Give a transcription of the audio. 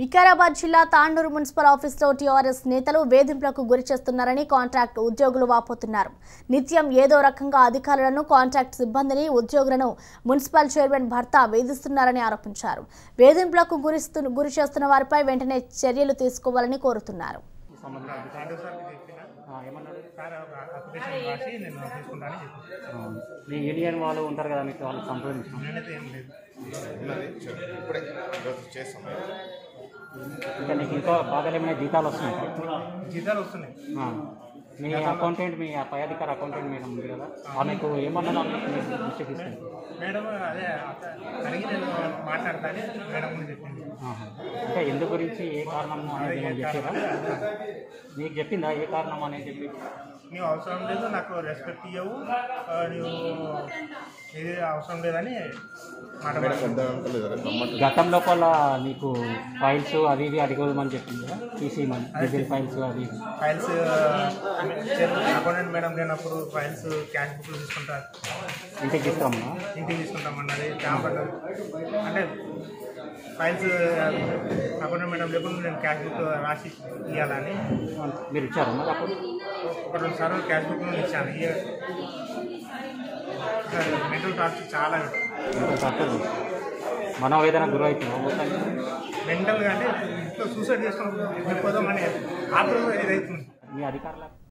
వికారాబాద్ జిల్లా తాండూరు మున్సిపల్ ఆఫీసులో టీఆర్ఎస్ నేతలు వేధింపులకు గురి చేస్తున్నారని కాంట్రాక్ట్ ఉద్యోగులు వాపోతున్నారు. నిత్యం ఏదో రకంగా అధికారులను, కాంట్రాక్ట్ సిబ్బందిని, ఉద్యోగులను మున్సిపల్ చైర్మన్ భర్త వేధిస్తున్నారని ఆరోపించారు. వేధింపులకు గురి చేస్తున్న వారిపై వెంటనే చర్యలు తీసుకోవాలని కోరుతున్నారు. ఇంకా బాగా జీతాలు వస్తున్నాయి మీ అకౌంటెంట్, మీ పై అధికారి అకౌంటెంట్ మేడం ఉంది కదా, ఆమెకు ఏమన్నా మేడం అదే మాట్లాడతాను మేడం చెప్పింది. అంటే ఎందు గురించి ఏ కారణం అనేది నేను చెప్పారా? నీకు చెప్పిందా ఏ కారణం అనేది చెప్పి? నీవు అవసరం లేదు, నాకు రెస్పెక్ట్ ఇవ్వవు, నువ్వు ఏది అవసరం లేదని మాట్లాడలేదు. గతం లోపల నీకు ఫైల్స్ అవి ఇవి అడగమని చెప్పింది కదా, తీసేయమని డీజిల్ ఫైల్స్ అవి ఫైల్స్ అకౌంటెంట్ మేడం లేనప్పుడు ఫైల్స్ క్యాష్ బుక్లు తీసుకుంటారు, ఇంటికి తీసుకుంటామన్నది క్యాంపర్ అంటే ఫైల్స్ అకౌంటెంట్ మేడం లేకుండా నేను క్యాష్ బుక్ రాసి ఇవ్వాలని మీరు ఇచ్చారు. అప్పుడు ఒక రెండు సార్లు క్యాష్ బుక్ ఇచ్చాను. మెంటల్ టార్చర్ చాలా మనోవేదన గురవుతుంది. మెంటల్గా అంటే ఇంట్లో సూసైడ్ చేసుకుని పోదామని ఆత్మ ఇదవుతుంది. మీ అధికారులకు